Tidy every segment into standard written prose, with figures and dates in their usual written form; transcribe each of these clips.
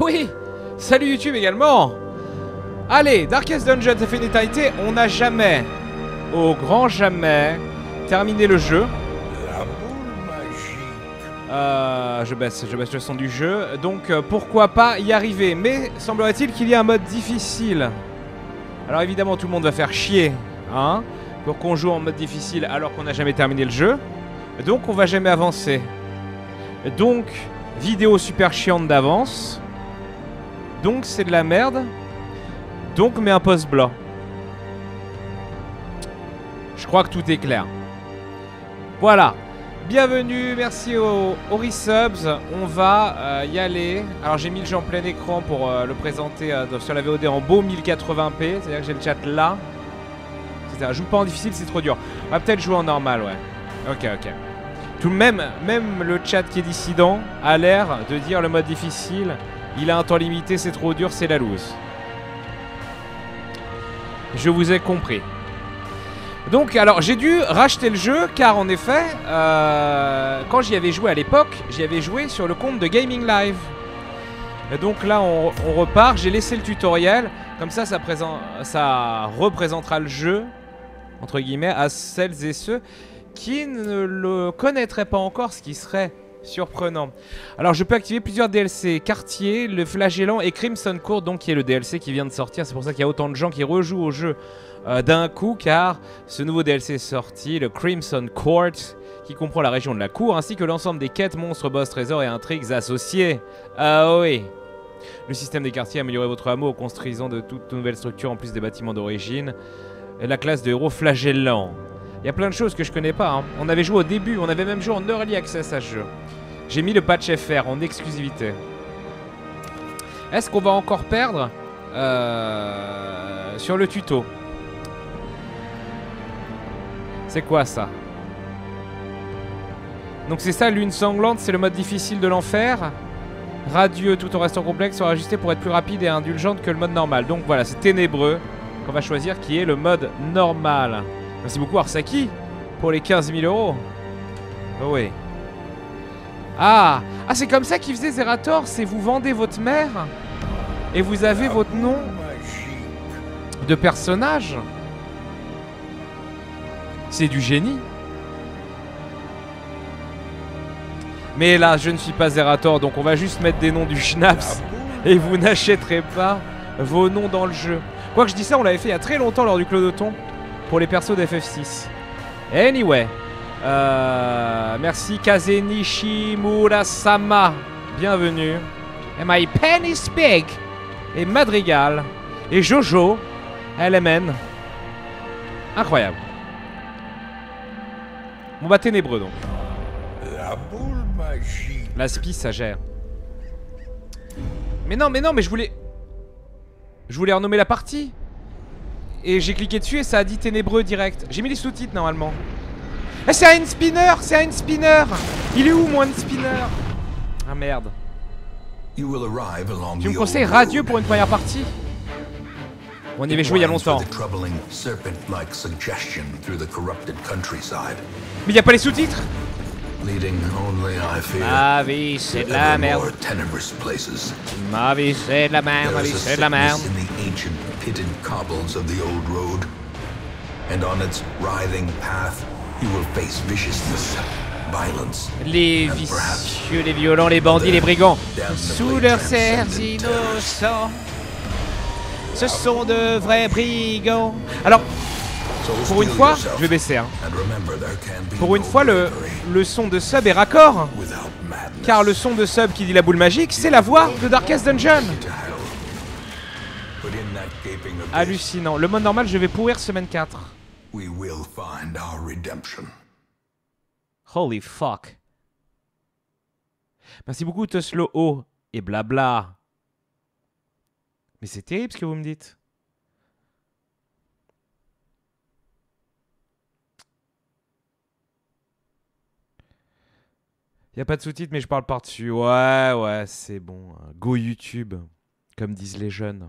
Oui, salut YouTube également. Allez, Darkest Dungeon, ça fait une éternité. On n'a jamais, au grand jamais, terminé le jeu. Je baisse le son du jeu, donc pourquoi pas y arriver. Mais semblerait-il qu'il y a un mode difficile. Alors évidemment tout le monde va faire chier, hein, pour qu'on joue en mode difficile alors qu'on n'a jamais terminé le jeu. Donc on va jamais avancer. Donc vidéo super chiante d'avance. Donc c'est de la merde. Donc mets un post blanc. Je crois que tout est clair. Voilà. Bienvenue, merci aux resubs, on va y aller. Alors j'ai mis le jeu en plein écran pour le présenter sur la VOD en beau 1080p, c'est-à-dire que j'ai le chat là. Je joue pas en difficile, c'est trop dur. On va peut-être jouer en normal, ouais. Ok, ok. Tout de même, le chat qui est dissident a l'air de dire le mode difficile, il a un temps limité, c'est trop dur, c'est la loose. Je vous ai compris. Donc alors j'ai dû racheter le jeu car en effet quand j'y avais joué à l'époque, j'y avais joué sur le compte de Gaming Live. Et donc là on repart, j'ai laissé le tutoriel, comme ça ça représentera le jeu entre guillemets à celles et ceux qui ne le connaîtraient pas encore, ce qui serait surprenant. Alors je peux activer plusieurs DLC, Quartier, Le Flagellant et Crimson Court, donc qui est le DLC qui vient de sortir, c'est pour ça qu'il y a autant de gens qui rejouent au jeu. D'un coup, car ce nouveau DLC est sorti, le Crimson Court, qui comprend la région de la cour ainsi que l'ensemble des quêtes, monstres, boss, trésors et intrigues associées. Ah oui. Le système des quartiers, améliorez votre hameau en construisant de toutes nouvelles structures en plus des bâtiments d'origine. La classe de héros flagellant. Il y a plein de choses que je connais pas, hein. On avait joué au début, on avait même joué en Early Access à ce jeu. J'ai mis le patch FR en exclusivité. Est-ce qu'on va encore perdre sur le tuto? C'est quoi ça? Donc c'est ça, lune sanglante, c'est le mode difficile de l'enfer. Radieux tout en restant complexe, sera ajusté pour être plus rapide et indulgente que le mode normal. Donc voilà, c'est ténébreux qu'on va choisir qui est le mode normal. Merci beaucoup Arasaki pour les 15 000 €. Oui. Ah, ah c'est comme ça qu'il faisait Zerator, c'est vous vendez votre mère et vous avez votre nom de personnage. C'est du génie. Mais là, je ne suis pas Zerator, donc on va juste mettre des noms du Schnaps et vous n'achèterez pas vos noms dans le jeu. Quoique je dis ça, on l'avait fait il y a très longtemps lors du Clos de Thon pour les persos d'FF 6. Anyway, merci Kazenichi Murasama. Bienvenue. And my pen is big. Et Madrigal. Et Jojo. LMN. Incroyable. Bon bah ténébreux donc. La boule magique. La spie ça gère. Mais non, je voulais... renommer la partie. Et j'ai cliqué dessus et ça a dit ténébreux direct. J'ai mis les sous-titres normalement. Eh c'est un spinner, Il est où mon spinner? Ah merde. Tu me conseilles radieux pour une première partie? On y avait joué il y a longtemps. Mais y a pas les sous-titres? Ma vie c'est de la merde. Ma vie c'est de la merde, Les vicieux, les violents, les bandits, les brigands. Sous leurs serres innocents. Ce sont de vrais brigands. Alors, pour une fois, je vais baisser. Hein. Pour une fois, le son de sub est raccord. Car le son de sub qui dit la boule magique, c'est la voix de Darkest Dungeon. Hallucinant. Le mode normal, je vais pourrir semaine 4. Holy fuck. Merci beaucoup, Tosloho et blabla. Mais c'est terrible ce que vous me dites. Il n'y a pas de sous-titres mais je parle par-dessus. Ouais, ouais, c'est bon. Go YouTube, comme disent les jeunes.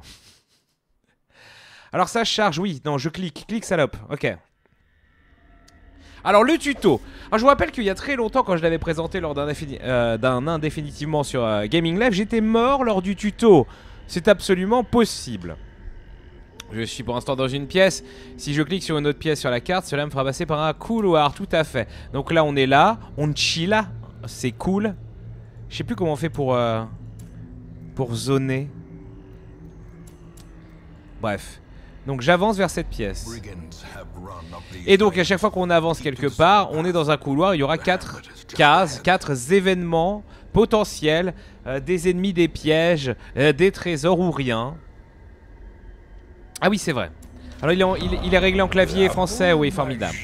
Alors ça charge, oui. Non, je clique. Clique, salope. Ok. Alors le tuto, alors, je vous rappelle qu'il y a très longtemps quand je l'avais présenté lors d'un indéfinitivement sur Gaming Live, j'étais mort lors du tuto. C'est absolument possible. Je suis pour l'instant dans une pièce. Si je clique sur une autre pièce sur la carte, cela me fera passer par un couloir, tout à fait. Donc là on est là, on chill, c'est cool. Je sais plus comment on fait pour zoner. Bref, donc j'avance vers cette pièce. Et donc à chaque fois qu'on avance quelque part, on est dans un couloir, il y aura 4 cases, 4 événements potentiels, des ennemis, des pièges, des trésors ou rien. Ah oui, c'est vrai. Alors il est réglé en clavier français, oui, formidable.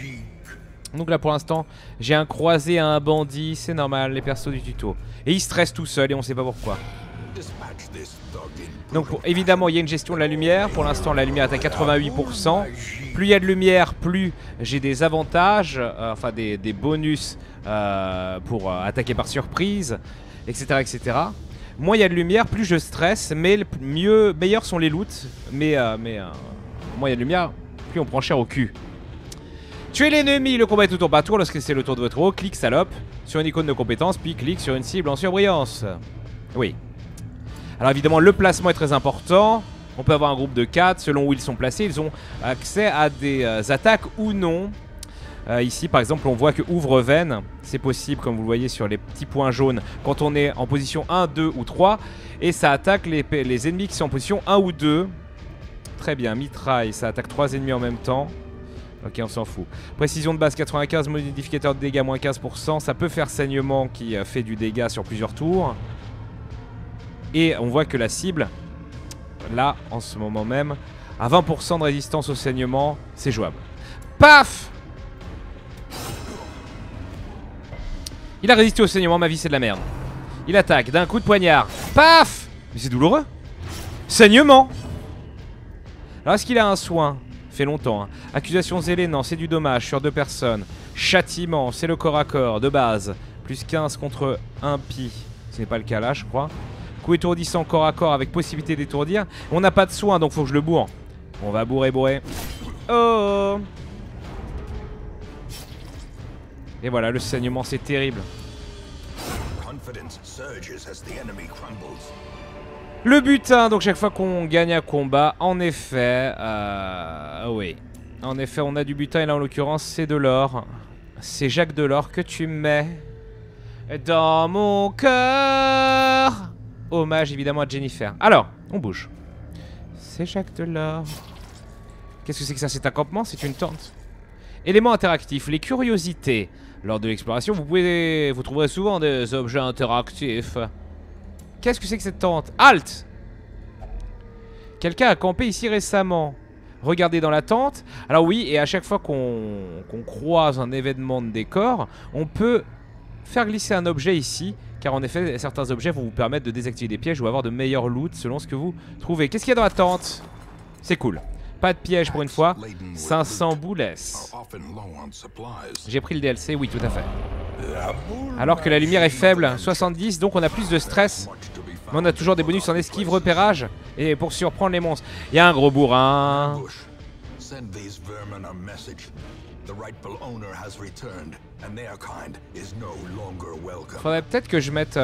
Donc là pour l'instant, j'ai un croisé à un bandit, c'est normal, les persos du tuto. Et il stresse tout seul et on sait pas pourquoi. Donc évidemment il y a une gestion de la lumière. Pour l'instant la lumière est à 88%. Plus il y a de lumière, plus j'ai des avantages, enfin des bonus pour attaquer par surprise, etc., etc. Moins il y a de lumière, plus je stresse, mais meilleurs sont les loots. Mais moins il y a de lumière, plus on prend cher au cul. Tuez l'ennemi, le combat est au tour par tour. Lorsque c'est le tour de votre héros, clique salope sur une icône de compétence, puis clique sur une cible en surbrillance. Oui. Alors évidemment le placement est très important, on peut avoir un groupe de 4, selon où ils sont placés, ils ont accès à des attaques ou non. Ici par exemple on voit que ouvre-veine, c'est possible comme vous le voyez sur les petits points jaunes quand on est en position 1, 2 ou 3. Et ça attaque les ennemis qui sont en position 1 ou 2. Très bien, mitraille, ça attaque 3 ennemis en même temps. Ok, on s'en fout. Précision de base 95, modificateur de dégâts moins 15%, ça peut faire saignement qui fait du dégât sur plusieurs tours. Et on voit que la cible, là, en ce moment même, à 20% de résistance au saignement, c'est jouable. Paf! Il a résisté au saignement, ma vie c'est de la merde. Il attaque d'un coup de poignard. Paf! Mais c'est douloureux. Saignement! Alors est-ce qu'il a un soin? Fait longtemps. Hein. Accusation zélée, non, c'est du dommage sur 2 personnes. Châtiment, c'est le corps à corps de base. Plus 15 contre impie. Ce n'est pas le cas là, je crois. Coup étourdissant corps à corps avec possibilité d'étourdir. On n'a pas de soin donc faut que je le bourre. On va bourrer. Oh! Et voilà, le saignement c'est terrible. Le butin, donc chaque fois qu'on gagne un combat, en effet. Oui. En effet, on a du butin et là en l'occurrence c'est de l'or. C'est Jacques Delors que tu mets dans mon cœur. Hommage évidemment à Jennifer. Alors, on bouge. C'est Jacques Delors. Qu'est-ce que c'est que ça? C'est un campement? C'est une tente? Éléments interactifs, les curiosités. Lors de l'exploration, vous trouverez souvent des objets interactifs. Qu'est-ce que c'est que cette tente? Halte! Quelqu'un a campé ici récemment. Regardez dans la tente. Alors oui, et à chaque fois qu'on croise un événement de décor, on peut faire glisser un objet ici. Car en effet, certains objets vont vous permettre de désactiver des pièges ou avoir de meilleurs loots selon ce que vous trouvez. Qu'est-ce qu'il y a dans la tente? C'est cool. Pas de piège pour une fois. 500 boulesses. J'ai pris le DLC, oui, tout à fait. Alors que la lumière est faible, 70, donc on a plus de stress. Mais on a toujours des bonus en esquive, repérage et pour surprendre les monstres. Il y a un gros bourrin. Faudrait peut-être que je mette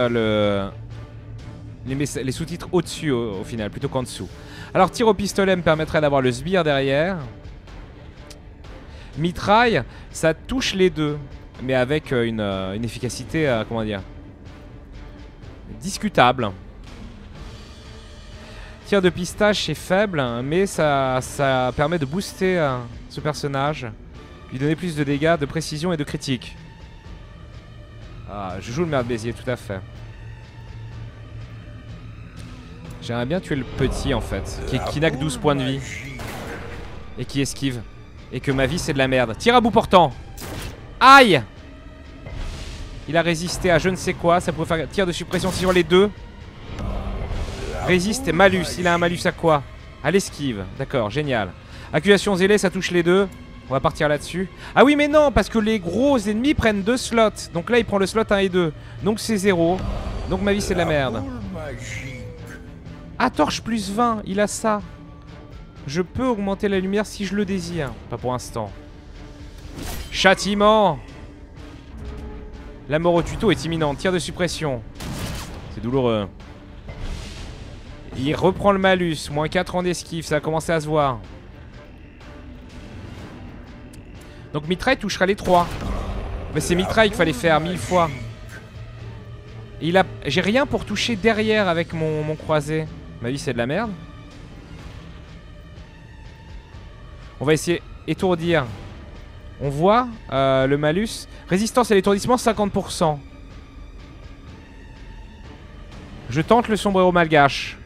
les sous-titres au-dessus au final, plutôt qu'en dessous. Alors tir au pistolet me permettrait d'avoir le sbire derrière. Mitraille, ça touche les deux, mais avec une efficacité, comment dire, discutable. Tir de pistache est faible, mais ça permet de booster ce personnage. Lui donner plus de dégâts, de précision et de critique. Ah, je joue le merde Bézier, tout à fait. J'aimerais bien tuer le petit en fait, qui n'a que 12 points de vie. Et qui esquive. Et que ma vie c'est de la merde. Tire à bout portant. Aïe! Il a résisté à je ne sais quoi, ça pourrait faire tir de suppression sur les deux. Résiste et malus, il a un malus à quoi? À l'esquive, d'accord, génial. Accusation zélée, ça touche les deux. On va partir là-dessus. Ah oui mais non, parce que les gros ennemis prennent 2 slots. Donc là il prend le slot 1 et 2. Donc c'est 0. Donc ma vie c'est de la merde. Ah, torche plus 20, il a ça. Je peux augmenter la lumière si je le désire. Pas pour l'instant. Châtiment. La mort au tuto est imminente. Tir de suppression. C'est douloureux. Il reprend le malus. Moins 4 en esquive. Ça a commencé à se voir. Donc Mitraille touchera les 3. Mais c'est Mitraille qu'il fallait faire 1000 fois. Il a... J'ai rien pour toucher derrière avec mon croisé. Ma vie c'est de la merde. On va essayer étourdir. On voit le malus. Résistance à l'étourdissement 50%. Je tente le sombrero malgache.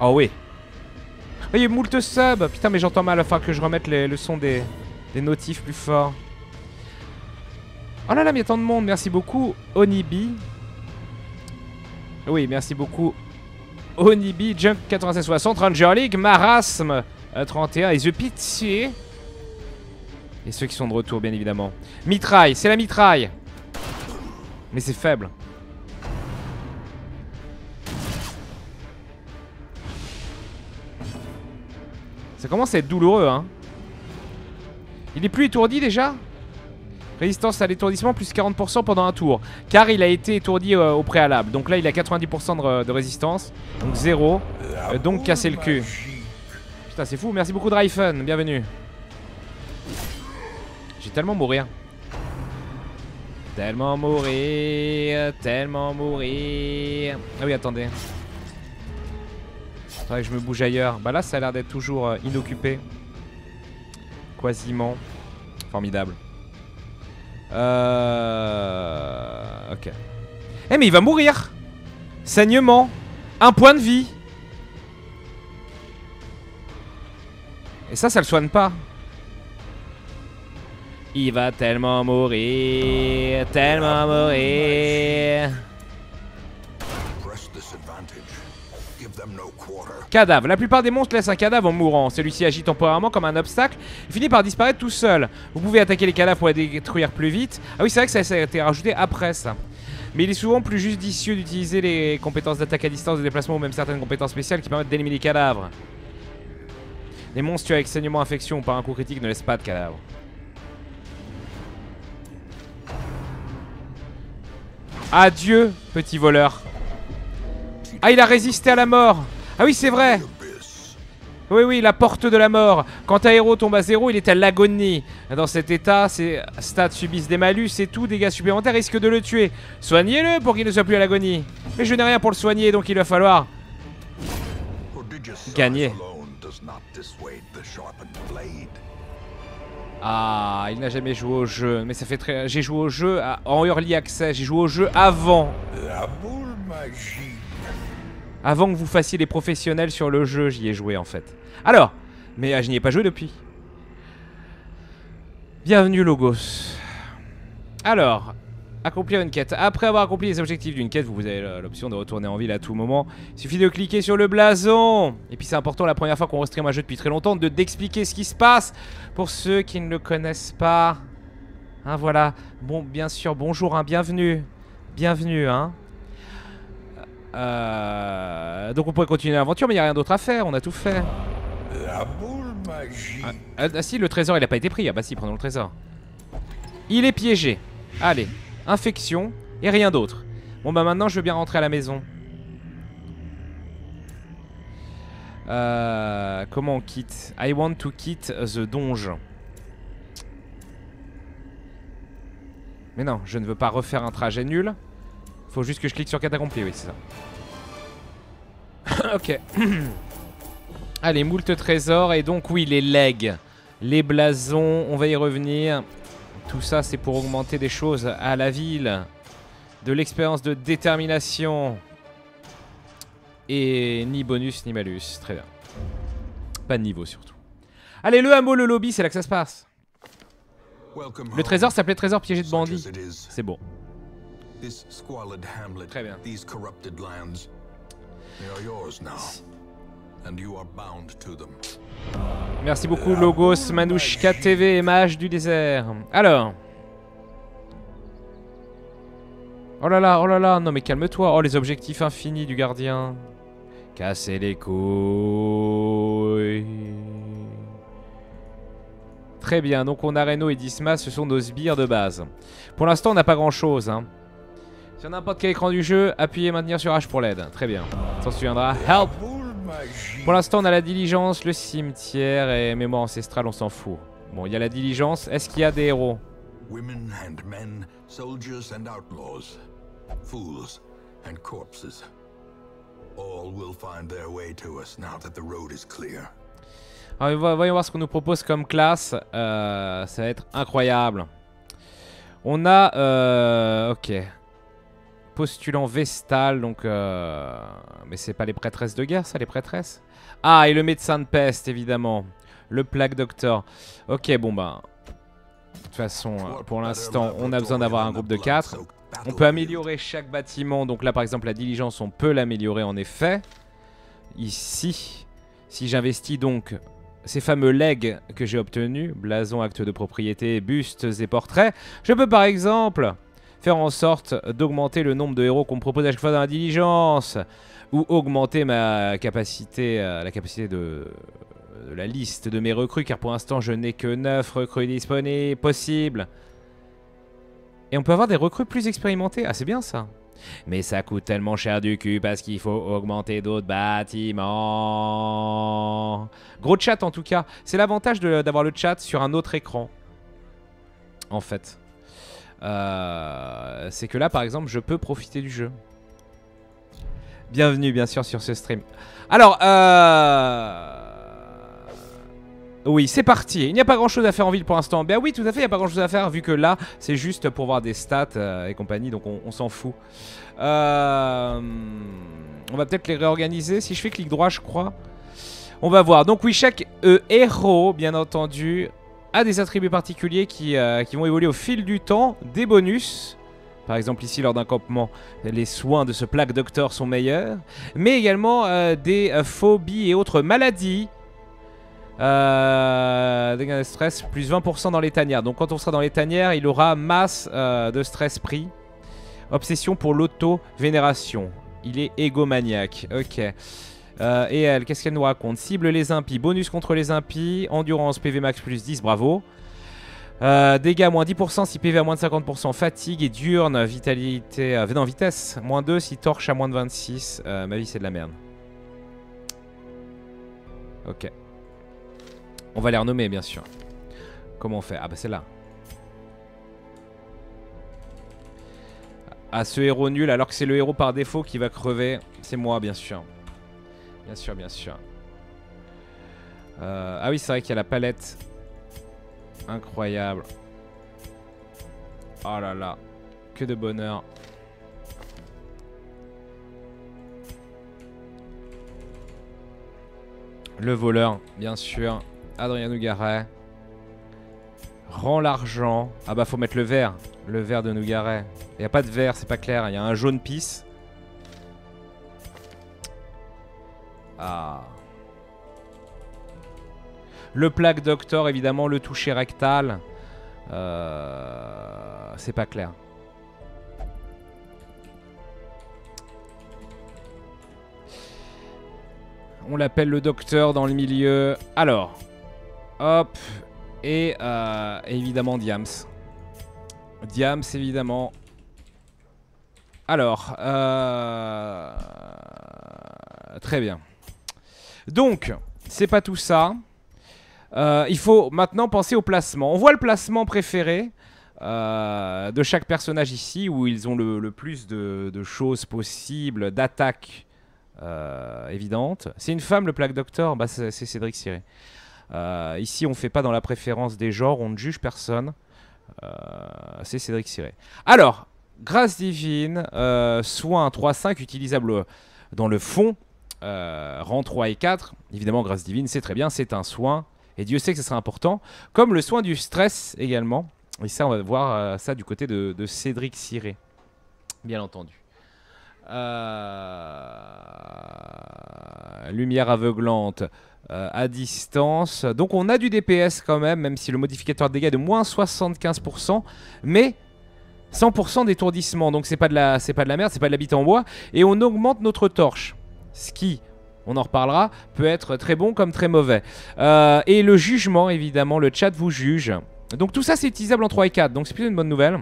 Oh oui. Il y a moult sub. Putain mais j'entends mal, il va falloir que je remette le son des notifs plus fort. Oh là là, mais il y a tant de monde. Merci beaucoup Onibi. Oui merci beaucoup Onibi, Jump 9660, Ranger League, Marasme31 et The Pity. Et ceux qui sont de retour bien évidemment. Mitraille, c'est la mitraille. Mais c'est faible. Ça commence à être douloureux hein. Il est plus étourdi déjà. Résistance à l'étourdissement plus 40% pendant un tour. Car il a été étourdi au préalable. Donc là il a 90% de résistance. Donc 0. Donc casser le cul. Putain c'est fou. Merci beaucoup Dryfun. Bienvenue. J'ai tellement mourir. Tellement mourir. Tellement mourir. Ah oui attendez. Faudrait que je me bouge ailleurs. Bah là ça a l'air d'être toujours inoccupé. Quasiment. Formidable. Ok. Eh mais il va mourir. Saignement. Un point de vie. Et ça le soigne pas. Il va tellement mourir. Tellement mourir. Cadavre. La plupart des monstres laissent un cadavre en mourant. Celui-ci agit temporairement comme un obstacle et finit par disparaître tout seul. Vous pouvez attaquer les cadavres pour les détruire plus vite. Ah oui, c'est vrai que ça a été rajouté après ça. Mais il est souvent plus judicieux d'utiliser les compétences d'attaque à distance, de déplacement ou même certaines compétences spéciales qui permettent d'éliminer les cadavres. Les monstres tués avec saignement, infection ou par un coup critique ne laissent pas de cadavres. Adieu, petit voleur. Ah, il a résisté à la mort. Ah oui, c'est vrai. Oui, oui, la porte de la mort. Quand un héros tombe à 0, il est à l'agonie. Dans cet état, ses stats subissent des malus et tout dégâts supplémentaires risquent de le tuer. Soignez-le pour qu'il ne soit plus à l'agonie. Mais je n'ai rien pour le soigner, donc il va falloir gagner. Ah, il n'a jamais joué au jeu. Mais ça fait très... J'ai joué au jeu en early access. J'ai joué au jeu avant. La boule magique. Avant que vous fassiez les professionnels sur le jeu, j'y ai joué en fait. Alors, mais je n'y ai pas joué depuis. Bienvenue Logos. Alors, accomplir une quête. Après avoir accompli les objectifs d'une quête, vous avez l'option de retourner en ville à tout moment. Il suffit de cliquer sur le blason. Et puis c'est important, la première fois qu'on restream un jeu depuis très longtemps, d'expliquer ce qui se passe pour ceux qui ne le connaissent pas. Hein, voilà. Bon, bien sûr, bonjour, hein, bienvenue. Bienvenue, hein. Donc on pourrait continuer l'aventure, mais il n'y a rien d'autre à faire, on a tout fait. La boule magique. Ah si, le trésor, il n'a pas été pris. Ah bah si, prenons le trésor. Il est piégé. Allez, infection et rien d'autre. Bon bah maintenant, je veux bien rentrer à la maison. Comment on quitte? I want to quit the donjon. Mais non, je ne veux pas refaire un trajet nul. Faut juste que je clique sur quête accomplie, oui c'est ça. Ok. Allez, moult trésors et donc oui les legs, les blasons, on va y revenir. Tout ça c'est pour augmenter des choses à la ville. De l'expérience de détermination. Et ni bonus ni malus, très bien. Pas de niveau surtout. Allez le hameau, le lobby, c'est là que ça se passe. Le trésor s'appelait trésor piégé de bandits. C'est bon. Très bien. Merci beaucoup Logos, Manouch, KTV et Mage du Désert. Alors. Oh là là, non mais calme-toi. Oh les objectifs infinis du gardien. Casser les couilles. Très bien, donc on a Reno et Dismas, ce sont nos sbires de base. Pour l'instant on n'a pas grand chose hein. Sur n'importe quel écran du jeu, appuyez et maintenir sur H pour l'aide. Très bien, ça se souviendra. Help. Pour l'instant on a la diligence, le cimetière et mémoire ancestrale, on s'en fout. Bon, il y a la diligence, est-ce qu'il y a des héros? Women and men, soldiers and outlaws, fools and corpses. All will find their way to us now that the road is clear. Alors, voyons voir ce qu'on nous propose comme classe. Ça va être incroyable. On a... ok. Postulant Vestal, donc... mais c'est pas les prêtresses de guerre, ça, les prêtresses? Ah, et le médecin de peste, évidemment. Le plague docteur. Ok, bon bah... De toute façon, pour l'instant, on a besoin d'avoir un groupe de 4. On peut améliorer chaque bâtiment. Donc là, par exemple, la diligence, on peut l'améliorer en effet. Ici, si j'investis donc... ces fameux legs que j'ai obtenus, blason, actes de propriété, bustes et portraits, je peux par exemple faire en sorte d'augmenter le nombre de héros qu'on me propose à chaque fois dans la diligence, ou augmenter ma capacité, la capacité de la liste de mes recrues, car pour l'instant je n'ai que 9 recrues disponibles, possibles. Et on peut avoir des recrues plus expérimentées, ah c'est bien ça. Mais ça coûte tellement cher du cul parce qu'il faut augmenter d'autres bâtiments. Gros chat en tout cas. C'est l'avantage d'avoir le chat sur un autre écran. En fait. C'est que là par exemple je peux profiter du jeu. Bienvenue bien sûr sur ce stream. Alors oui, c'est parti. Il n'y a pas grand chose à faire en ville pour l'instant. Ben oui, tout à fait, il n'y a pas grand chose à faire vu que là, c'est juste pour voir des stats et compagnie, donc on s'en fout. On va peut-être les réorganiser. Si je fais clic droit, je crois. On va voir. Donc oui, chaque héros, bien entendu, a des attributs particuliers qui vont évoluer au fil du temps. Des bonus. Par exemple, ici, lors d'un campement, les soins de ce plaque docteur sont meilleurs. Mais également des phobies et autres maladies. Dégâts de stress plus 20% dans les tanières. Donc quand on sera dans les tanières, il aura masse de stress pris. Obsession pour l'auto-vénération. Il est égomaniaque. Ok. Et elle, qu'est-ce qu'elle nous raconte? Cible les impies. Bonus contre les impies. Endurance PV max plus 10. Bravo. Dégâts moins 10% si PV à moins de 50%. Fatigue et diurne. Vitalité. Non, vitesse. Moins 2 si torche à moins de 26. Ma vie, c'est de la merde. Ok. On va les renommer bien sûr. Comment on fait? Ah bah c'est là. Ah ce héros nul alors que c'est le héros par défaut qui va crever. C'est moi bien sûr. Bien sûr, bien sûr. Ah oui c'est vrai qu'il y a la palette. Incroyable. Oh là là. Que de bonheur. Le voleur bien sûr. Adrien Nougaret. Rend l'argent. Ah bah faut mettre le vert. Le vert de Nougaret. Il n'y a pas de vert, c'est pas clair. Il y a un jaune pisse. Ah. Le plaque docteur évidemment. Le toucher rectal. C'est pas clair. On l'appelle le docteur dans le milieu. Alors. Hop. Et évidemment Diam's. Diam's évidemment. Alors. Très bien. Donc. C'est pas tout ça. Il faut maintenant penser au placement. On voit le placement préféré. De chaque personnage ici. Où ils ont le plus de choses possibles. D'attaques. Évidente. C'est une femme le plaque docteur, bah, c'est Cédric Siré. Ici on fait pas dans la préférence des genres, on ne juge personne. C'est Cédric Siré. Alors, grâce divine, soin 3-5 utilisable dans le fond, rang 3 et 4. Évidemment grâce divine c'est très bien, c'est un soin. Et Dieu sait que ce sera important. Comme le soin du stress également. Et ça on va voir ça du côté de Cédric Siré. Bien entendu. Lumière aveuglante à distance. Donc on a du DPS quand même. Même si le modificateur de dégâts est de moins 75%. Mais 100% d'étourdissement. Donc c'est pas de la merde, c'est pas de la bite en bois. Et on augmente notre torche. Ce qui on en reparlera, peut être très bon comme très mauvais. Et le jugement, évidemment, le chat vous juge. Donc tout ça, c'est utilisable en 3 et 4, donc c'est plutôt une bonne nouvelle.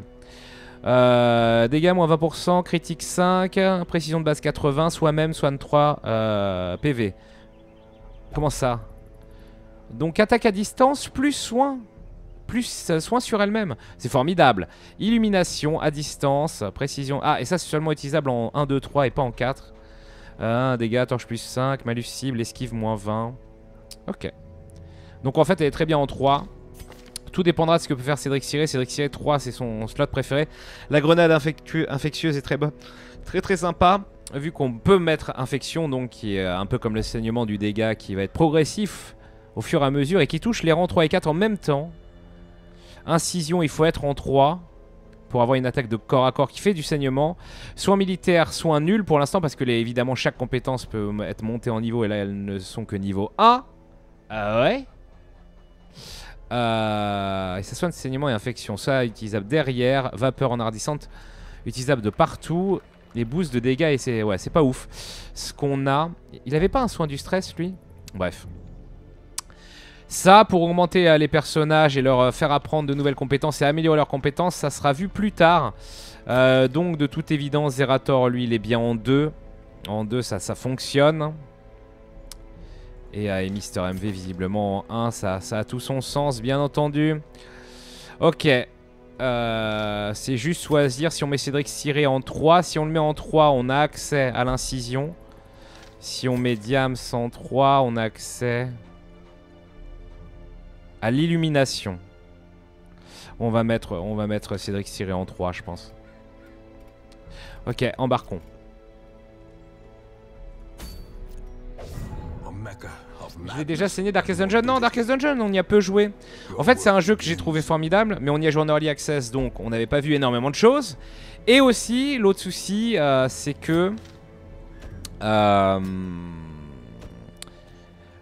Dégâts moins 20%, critique 5, précision de base 80, soi-même, soigne 3, PV. Comment ça? Donc attaque à distance plus soin. Plus soin sur elle-même. C'est formidable. Illumination à distance, précision. Ah, et ça c'est seulement utilisable en 1, 2, 3 et pas en 4. Dégâts, torche plus 5, malus cible, esquive moins 20. Ok. Donc en fait elle est très bien en 3. Tout dépendra de ce que peut faire Cédric Siré. Cédric Siré 3 c'est son slot préféré. La grenade infectieuse est très bonne. Très très sympa. Vu qu'on peut mettre infection, donc qui est un peu comme le saignement du dégât qui va être progressif au fur et à mesure et qui touche les rangs 3 et 4 en même temps. Incision, il faut être en 3 pour avoir une attaque de corps à corps qui fait du saignement. Soins militaires, soins nuls pour l'instant parce que les, évidemment chaque compétence peut être montée en niveau et là elles ne sont que niveau 1. Ah ouais. Et ça soigne de saignement et infection. Ça utilisable derrière, vapeur enhardissante, utilisable de partout. Les boosts de dégâts et c'est ouais, c'est pas ouf. Ce qu'on a, il avait pas un soin du stress lui? Bref. Ça, pour augmenter les personnages et leur faire apprendre de nouvelles compétences et améliorer leurs compétences, ça sera vu plus tard. Donc, de toute évidence, Zerator, lui, il est bien en 2. En 2, ça fonctionne. Et Mister MV, visiblement, en 1, ça a tout son sens, bien entendu. Ok. C'est juste choisir si on met Cédric Siré en 3. Si on le met en 3, on a accès à l'incision. Si on met Diam's en 3, on a accès... à l'illumination. On va mettre Cédric Siré en 3, je pense. Ok, embarquons. J'ai déjà saigné Darkest Dungeon. Non, Darkest Dungeon, on y a peu joué. En fait, c'est un jeu que j'ai trouvé formidable, mais on y a joué en Early Access, donc on n'avait pas vu énormément de choses. Et aussi, l'autre souci, c'est que...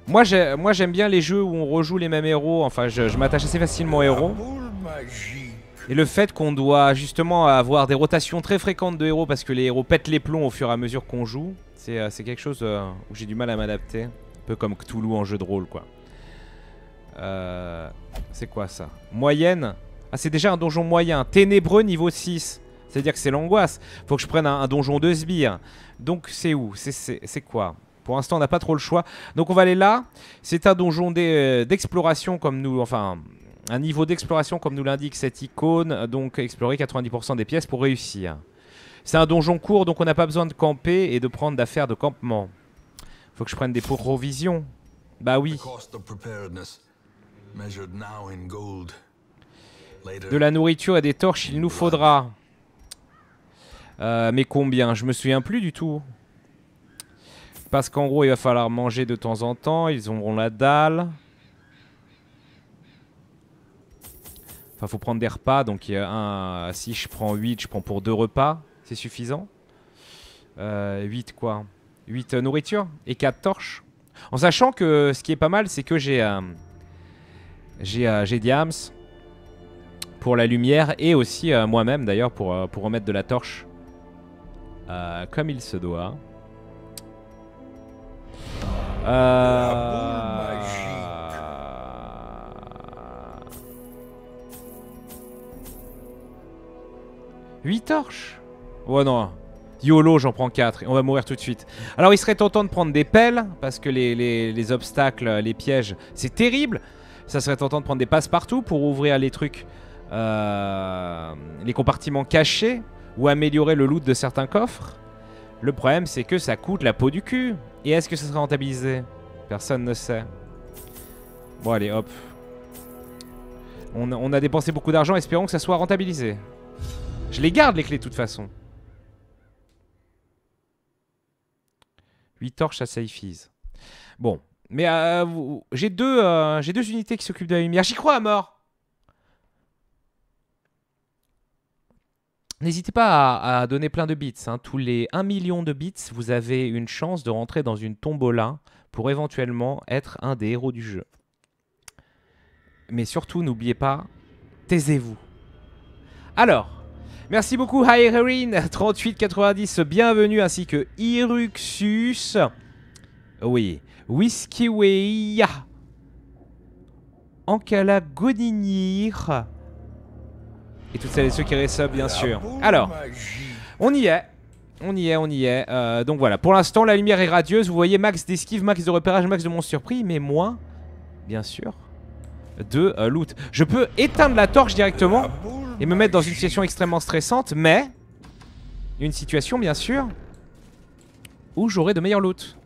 moi j'aime bien les jeux où on rejoue les mêmes héros, enfin je m'attache assez facilement aux héros. Et le fait qu'on doit justement avoir des rotations très fréquentes de héros parce que les héros pètent les plombs au fur et à mesure qu'on joue, c'est quelque chose où j'ai du mal à m'adapter. Un peu comme Cthulhu en jeu de rôle quoi. C'est quoi ça? Moyenne? Ah c'est déjà un donjon moyen, ténébreux niveau 6. C'est-à-dire que c'est l'angoisse, faut que je prenne un donjon de sbire. Donc c'est où? C'est quoi? Pour l'instant, on n'a pas trop le choix. Donc on va aller là. C'est un donjon d'exploration comme nous... Enfin, un niveau d'exploration comme nous l'indique cette icône. Donc explorer 90% des pièces pour réussir. C'est un donjon court, donc on n'a pas besoin de camper et de prendre d'affaires de campement. Faut que je prenne des provisions. Bah oui. De la nourriture et des torches, il nous faudra. Mais combien? Je me souviens plus du tout. Parce qu'en gros, il va falloir manger de temps en temps. Ils auront la dalle. Enfin, faut prendre des repas. Donc, si je prends 8, je prends pour 2 repas. C'est suffisant. 8 quoi? 8 nourriture et 4 torches. En sachant que ce qui est pas mal, c'est que j'ai Diam's pour la lumière. Et aussi moi-même, d'ailleurs, pour remettre de la torche. Comme il se doit. Huit torches. Oh non. YOLO, j'en prends 4 et on va mourir tout de suite. Alors il serait tentant de prendre des pelles parce que les obstacles, les pièges, c'est terrible. Ça serait tentant de prendre des passe-partout pour ouvrir les trucs, les compartiments cachés ou améliorer le loot de certains coffres. Le problème c'est que ça coûte la peau du cul. Et est-ce que ça sera rentabilisé? Personne ne sait. Bon allez hop. On a dépensé beaucoup d'argent, espérons que ça soit rentabilisé. Je les garde les clés de toute façon. 8 torches à Saifis. Bon. Mais j'ai deux unités qui s'occupent de la lumière. J'y crois à mort. N'hésitez pas à donner plein de bits. Hein. Tous les 1 million de bits, vous avez une chance de rentrer dans une tombola pour éventuellement être un des héros du jeu. Mais surtout, n'oubliez pas, taisez-vous. Alors, merci beaucoup Hyrein3890, bienvenue, ainsi que Iruxus. Oui. Whiskeyway. Ankalagodinir. Et toutes celles et ceux qui resub, bien sûr. Alors, on y est. On y est, on y est. Donc voilà, pour l'instant, la lumière est radieuse. Vous voyez, max d'esquive, max de repérage, max de monstres surpris. Mais moins, bien sûr, de loot. Je peux éteindre la torche directement et me mettre dans une situation extrêmement stressante. Mais, une situation, bien sûr, où j'aurai de meilleurs loot.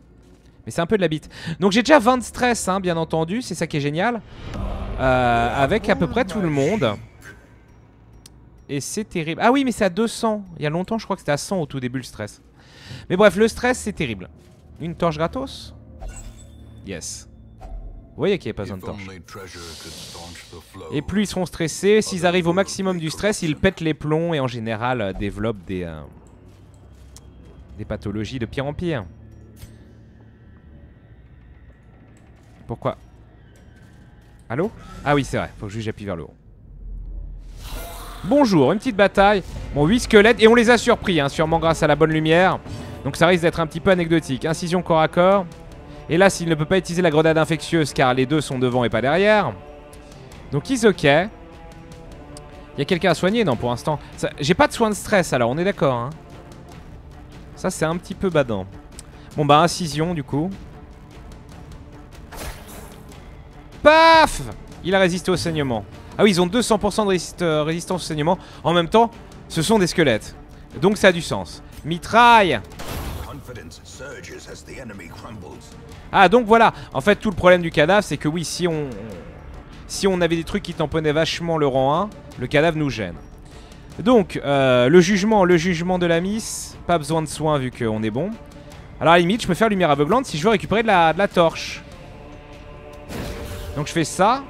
Mais c'est un peu de la bite. Donc j'ai déjà 20 de stress, hein, bien entendu. C'est ça qui est génial. Avec à peu près tout le monde. Et c'est terrible. Ah oui, mais c'est à 200. Il y a longtemps, je crois que c'était à 100 au tout début, le stress. Mais bref, le stress, c'est terrible. Une torche gratos? Yes. Vous voyez qu'il n'y a pas besoin de torche. Et plus ils seront stressés, s'ils arrivent au maximum du stress, ils pètent les plombs et en général développent des pathologies de pire en pire. Pourquoi? Allô? Ah oui, c'est vrai. Faut que j'appuie vers le haut. Bonjour, une petite bataille. Bon, 8 squelettes et on les a surpris, hein, sûrement grâce à la bonne lumière. Donc ça risque d'être un petit peu anecdotique. Incision corps à corps. Et là, s'il ne peut pas utiliser la grenade infectieuse car les deux sont devant et pas derrière. Donc ils ok. Il y a quelqu'un à soigner? Non, pour l'instant. J'ai pas de soin de stress alors, on est d'accord. Hein. Ça, c'est un petit peu badant. Bon bah, incision du coup. Paf! Il a résisté au saignement. Ah oui, ils ont 200% de résistance au saignement. En même temps, ce sont des squelettes. Donc ça a du sens. Mitraille. Ah donc voilà. En fait, tout le problème du cadavre, c'est que oui, si on avait des trucs qui tamponnaient vachement le rang 1, le cadavre nous gêne. Donc, le jugement de la miss. Pas besoin de soins vu qu'on est bon. Alors à la limite, je peux faire lumière aveuglante si je veux récupérer de la torche. Donc je fais ça.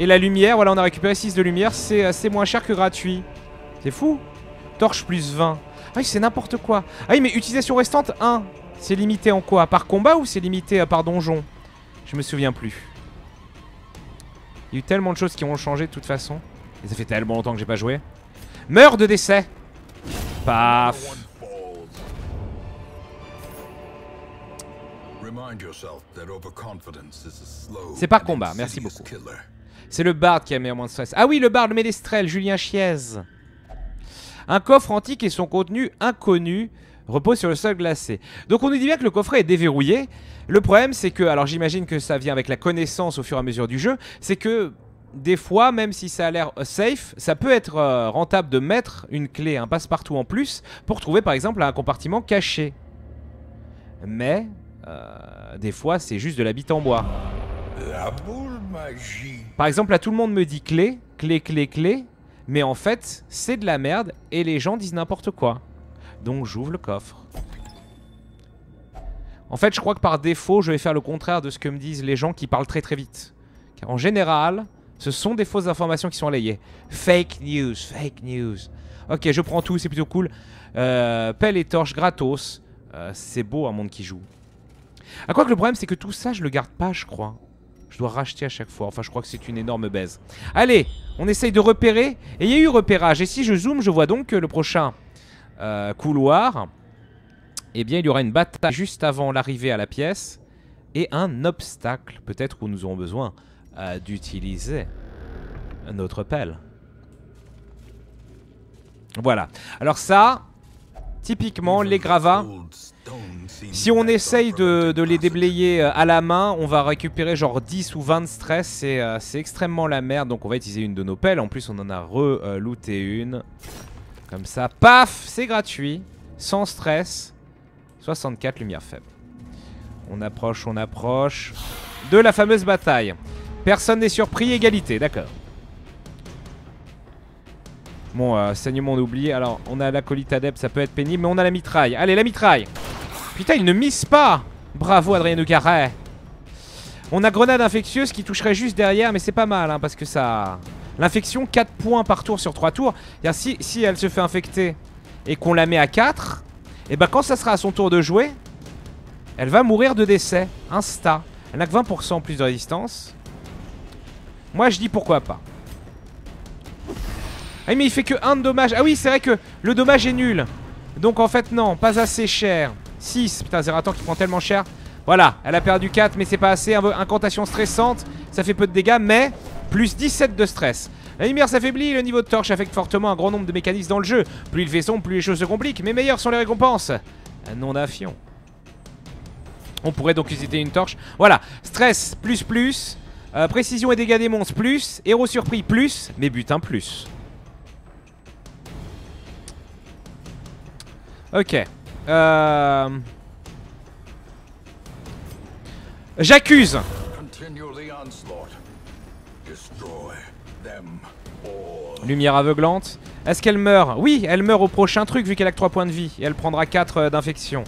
Et la lumière, voilà, on a récupéré 6 de lumière, c'est assez moins cher que gratuit. C'est fou. Torche plus 20. Ah oui, c'est n'importe quoi. Ah oui, mais utilisation restante 1. C'est limité en quoi? Par combat ou c'est limité par donjon? Je me souviens plus. Il y a eu tellement de choses qui ont changé de toute façon. Et ça fait tellement longtemps que j'ai pas joué. Meurs de décès. Paf. C'est par combat, merci beaucoup. C'est le bard qui a mis moins de stress. Ah oui, le bard ménestrel, Julien Chiez. Un coffre antique et son contenu inconnu repose sur le sol glacé. Donc on nous dit bien que le coffret est déverrouillé. Le problème c'est que, alors j'imagine que ça vient avec la connaissance au fur et à mesure du jeu, c'est que des fois, même si ça a l'air safe, ça peut être rentable de mettre une clé, un passe-partout en plus, pour trouver par exemple un compartiment caché. Mais, des fois c'est juste de la bite en bois. La boule magique. Par exemple, là tout le monde me dit clé, clé, clé, clé. Mais en fait, c'est de la merde et les gens disent n'importe quoi. Donc j'ouvre le coffre. En fait, je crois que par défaut, je vais faire le contraire de ce que me disent les gens qui parlent très très vite. Car en général, ce sont des fausses informations qui sont relayées. Fake news, fake news. Ok, je prends tout, c'est plutôt cool. Pelle et torche gratos. C'est beau un monde qui joue. Ah, quoique le problème, c'est que tout ça, je le garde pas, je crois. Je dois racheter à chaque fois. Enfin, je crois que c'est une énorme baise. Allez, on essaye de repérer. Et il y a eu repérage. Et si je zoome, je vois donc que le prochain couloir, eh bien, il y aura une bataille juste avant l'arrivée à la pièce. Et un obstacle, peut-être, où nous aurons besoin d'utiliser notre pelle. Voilà. Alors ça, typiquement, les gravats... Si on essaye de les déblayer à la main, on va récupérer genre 10 ou 20 de stress et c'est extrêmement la merde. Donc on va utiliser une de nos pelles. En plus on en a re-looté une. Comme ça, paf, c'est gratuit. Sans stress. 64 lumière faible. On approche de la fameuse bataille. Personne n'est surpris, égalité, d'accord. Bon, saignement on a oublié. Alors on a l'acolyte adepte, ça peut être pénible. Mais on a la mitraille, allez la mitraille. Putain, il ne mise pas. Bravo, Adrien de Carré. On a grenade infectieuse qui toucherait juste derrière, mais c'est pas mal, hein, parce que ça... L'infection, 4 points par tour sur 3 tours. Si elle se fait infecter et qu'on la met à 4, et bah quand ça sera à son tour de jouer, elle va mourir de décès. Insta. Elle n'a que 20% en plus de résistance. Moi, je dis pourquoi pas. Ah mais il fait que 1 de dommage. Ah oui, c'est vrai que le dommage est nul. Donc en fait, non, pas assez cher. 6, putain, Zerator qui prend tellement cher. Voilà, elle a perdu 4 mais c'est pas assez. Incantation stressante, ça fait peu de dégâts mais plus 17 de stress. La lumière s'affaiblit, le niveau de torche affecte fortement un grand nombre de mécanismes dans le jeu. Plus il fait sombre, plus les choses se compliquent, mais meilleures sont les récompenses. Un nom d'un fion. On pourrait donc utiliser une torche. Voilà, stress plus, précision et dégâts des monstres plus, héros surpris plus, mais butin plus. Ok. J'accuse. Lumière aveuglante. Est-ce qu'elle meurt? Oui, elle meurt au prochain truc vu qu'elle a que 3 points de vie. Et elle prendra 4 d'infection.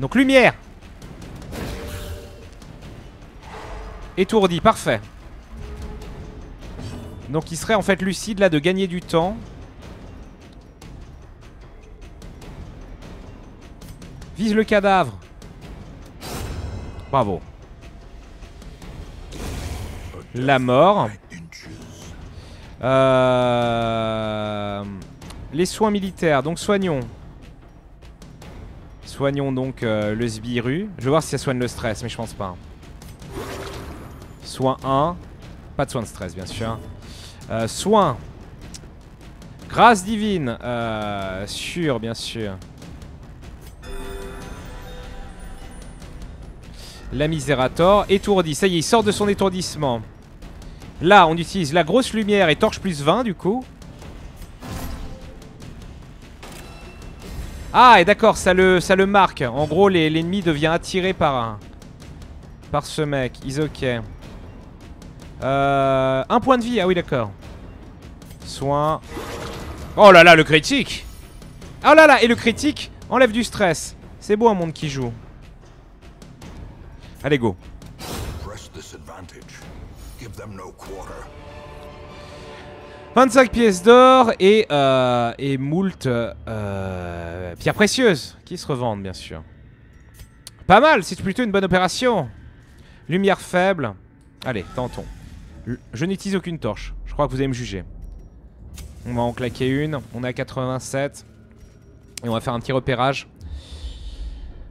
Donc lumière. Étourdi, parfait. Donc il serait en fait lucide là de gagner du temps. Vise le cadavre. Bravo. La mort. Les soins militaires. Donc soignons. Soignons donc le sbiru. Je vais voir si ça soigne le stress, mais je pense pas. Soin 1. Pas de soin de stress, bien sûr. Soin. Grâce divine. Sûr, bien sûr. La Zerator, étourdi, ça y est, il sort de son étourdissement. Là, on utilise la grosse lumière et torche plus 20 du coup. Ah, et d'accord, ça le marque. En gros, l'ennemi devient attiré par ce mec. Is ok. Un point de vie, ah oui, d'accord. Soin. Oh là là, le critique. Oh là là, et le critique enlève du stress. C'est beau un monde qui joue. Allez, go. Give them no quarter. 25 pièces d'or et moult pierres précieuses qui se revendent, bien sûr. Pas mal, c'est plutôt une bonne opération. Lumière faible. Allez, tentons. Je n'utilise aucune torche. Je crois que vous allez me juger. On va en claquer une. On est à 87. Et on va faire un petit repérage.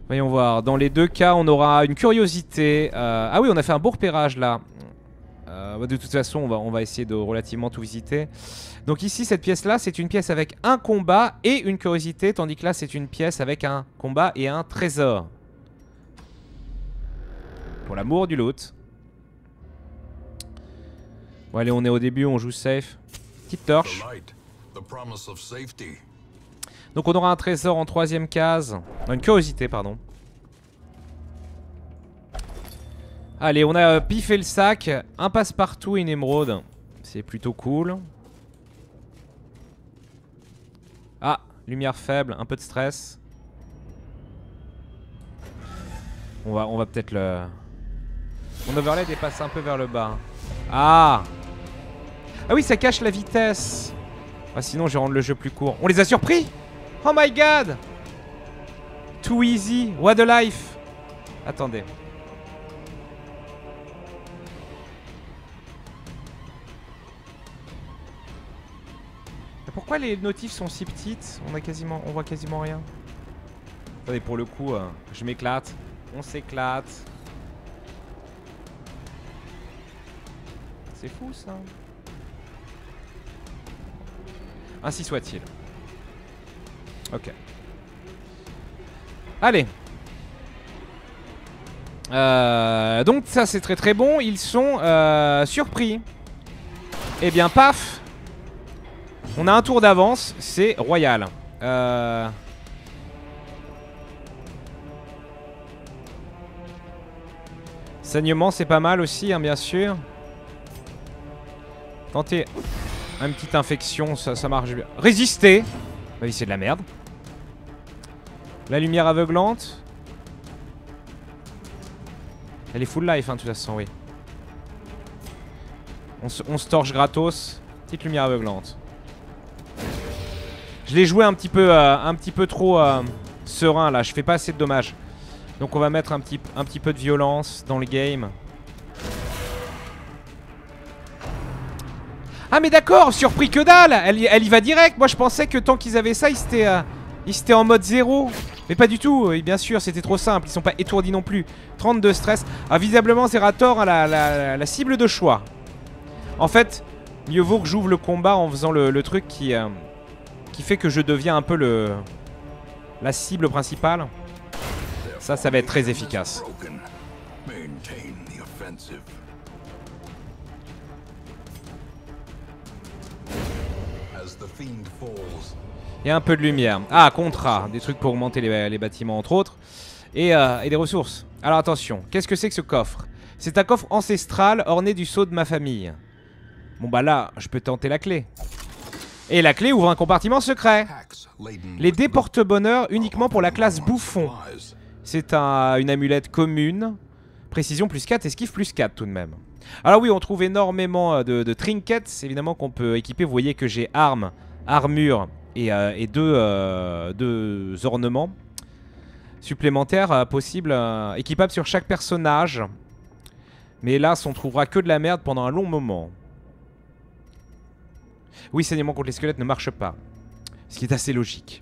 Voyons voir, dans les deux cas on aura une curiosité. Ah oui, on a fait un beau repérage là. De toute façon on va essayer de relativement tout visiter. Donc ici cette pièce là c'est une pièce avec un combat et une curiosité. Tandis que là c'est une pièce avec un combat et un trésor. Pour l'amour du loot. Bon allez, on est au début, on joue safe. Petite torche. Donc on aura un trésor en 3ème case. Une curiosité, pardon. Allez, on a piffé le sac. Un passe-partout et une émeraude. C'est plutôt cool. Ah, lumière faible, un peu de stress. On va peut-être le... Mon overlay dépasse un peu vers le bas. Ah! Ah oui, ça cache la vitesse. Ah sinon je vais rendre le jeu plus court. On les a surpris. Oh my god. Too easy. What a life. Attendez. Pourquoi les notifs sont si petites? On voit quasiment rien. Attendez, pour le coup je m'éclate. On s'éclate. C'est fou ça. Ainsi soit-il. Ok. Allez. Donc ça c'est très très bon. Ils sont surpris. Et bien paf. On a un tour d'avance. C'est royal. Saignement c'est pas mal aussi hein, bien sûr. Tentez. Une petite infection, ça marche bien. Résister. Bah oui, c'est de la merde. La lumière aveuglante. Elle est full life, hein, de toute façon, oui. On se torche gratos. Petite lumière aveuglante. Je l'ai joué un petit peu trop serein, là. Je fais pas assez de dommages. Donc on va mettre un petit peu de violence dans le game. Ah mais d'accord, surpris que dalle, elle y va direct. Moi je pensais que tant qu'ils avaient ça, ils étaient en mode zéro. Mais pas du tout, bien sûr, c'était trop simple, ils sont pas étourdis non plus. 32 stress. Ah, visiblement, Zerator a la cible de choix. En fait, mieux vaut que j'ouvre le combat en faisant le truc qui fait que je deviens un peu la cible principale. Ça va être très efficace. Il y a un peu de lumière. Ah, contrat. Des trucs pour augmenter les bâtiments, entre autres. Et des ressources. Alors attention, qu'est-ce que c'est que ce coffre? C'est un coffre ancestral orné du sceau de ma famille. Bon bah là, je peux tenter la clé. Et la clé ouvre un compartiment secret. Les dés porte-bonheur uniquement pour la classe bouffon. C'est une amulette commune. Précision plus 4, esquive plus 4 tout de même. Alors oui, on trouve énormément de trinkets, évidemment, qu'on peut équiper. Vous voyez que j'ai armes, armure et deux ornements supplémentaires équipables sur chaque personnage. Mais là, on trouvera que de la merde pendant un long moment. Oui, saignement contre les squelettes ne marche pas. Ce qui est assez logique.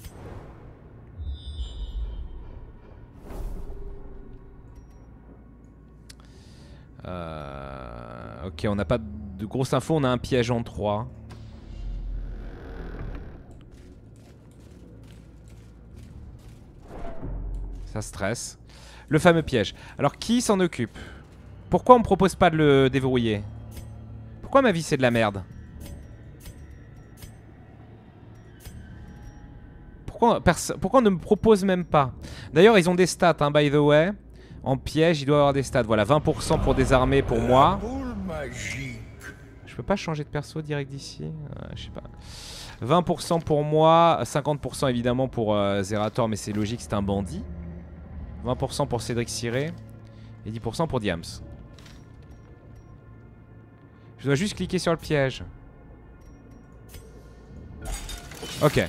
Ok, on n'a pas de grosses infos, on a un piège en 3. Ça stresse. Le fameux piège. Alors qui s'en occupe? Pourquoi on me propose pas de le déverrouiller? Pourquoi ma vie c'est de la merde? Pourquoi on ne me propose même pas? D'ailleurs ils ont des stats, hein, by the way. En piège, il doit avoir des stats. Voilà, 20% pour désarmer pour moi. Je peux pas changer de perso direct d'ici. Je sais pas. 20% pour moi, 50% évidemment pour Zerator, mais c'est logique, c'est un bandit. 20% pour Cédric Siré et 10% pour Diam's. Je dois juste cliquer sur le piège. Ok.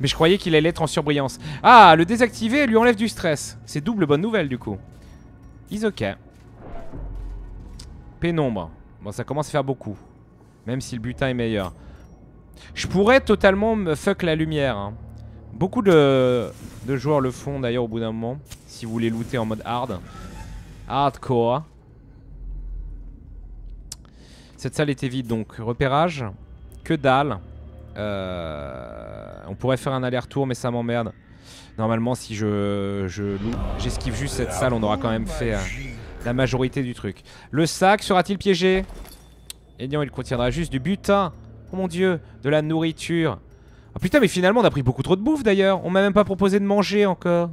Mais je croyais qu'il allait être en surbrillance. Ah, le désactiver lui enlève du stress. C'est double bonne nouvelle du coup. Is ok. Pénombre. Bon, ça commence à faire beaucoup. Même si le butin est meilleur. Je pourrais totalement me fuck la lumière, hein. Beaucoup de joueurs le font d'ailleurs au bout d'un moment. Si vous voulez looter en mode hard. Hardcore. Cette salle était vide donc. Repérage. Que dalle. On pourrait faire un aller-retour mais ça m'emmerde. Normalement si j'esquive juste cette salle, on aura quand même fait la majorité du truc. Le sac sera-t-il piégé? Eh non, il contiendra juste du butin. Oh mon dieu, de la nourriture. Oh putain, mais finalement on a pris beaucoup trop de bouffe d'ailleurs. On m'a même pas proposé de manger encore.